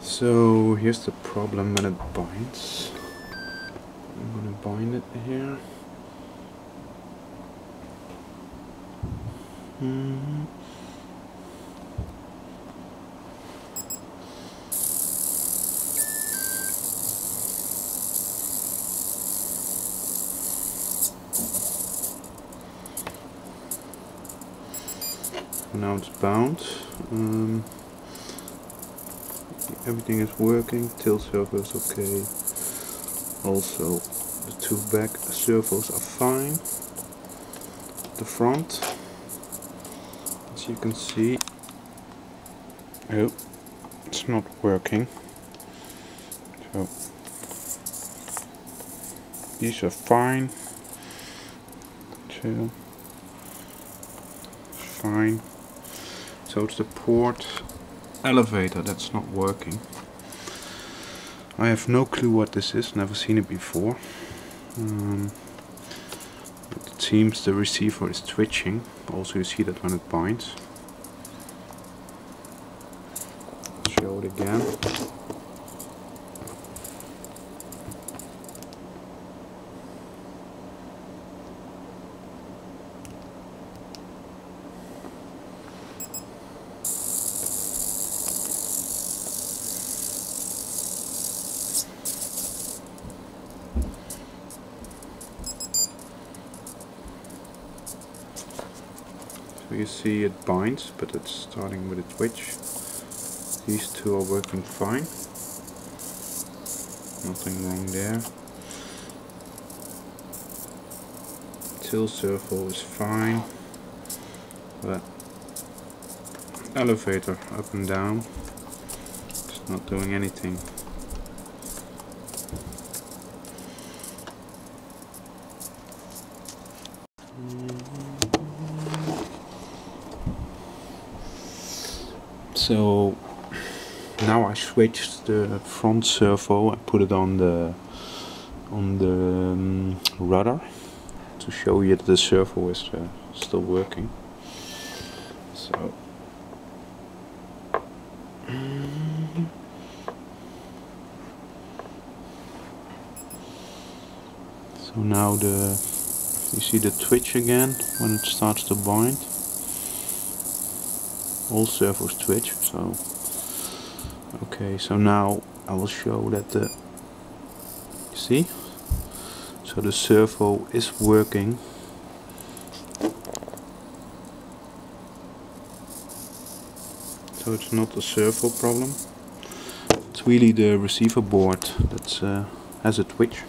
So here's the problem when it binds. I'm gonna bind it here. Mm-hmm. Now it's bound. Everything is working, tail servo is okay. Also, the two back servos are fine. The front, as you can see, oh, it's not working. So these are fine. Two, fine. So it's the port elevator that's not working. I have no clue what this is, never seen it before. But it seems the receiver is twitching. Also you see that when it binds. Show it again. You see it binds, but it's starting with a twitch. These two are working fine. Nothing wrong there. Tail servo is fine. But elevator up and down, it's not doing anything. So now I switched the front servo and put it on the rudder to show you that the servo is still working. So now you see the twitch again when it starts to bind. All servos twitch, so okay. So now I will show that you see, so the servo is working, so it's not a servo problem, it's really the receiver board that has a twitch.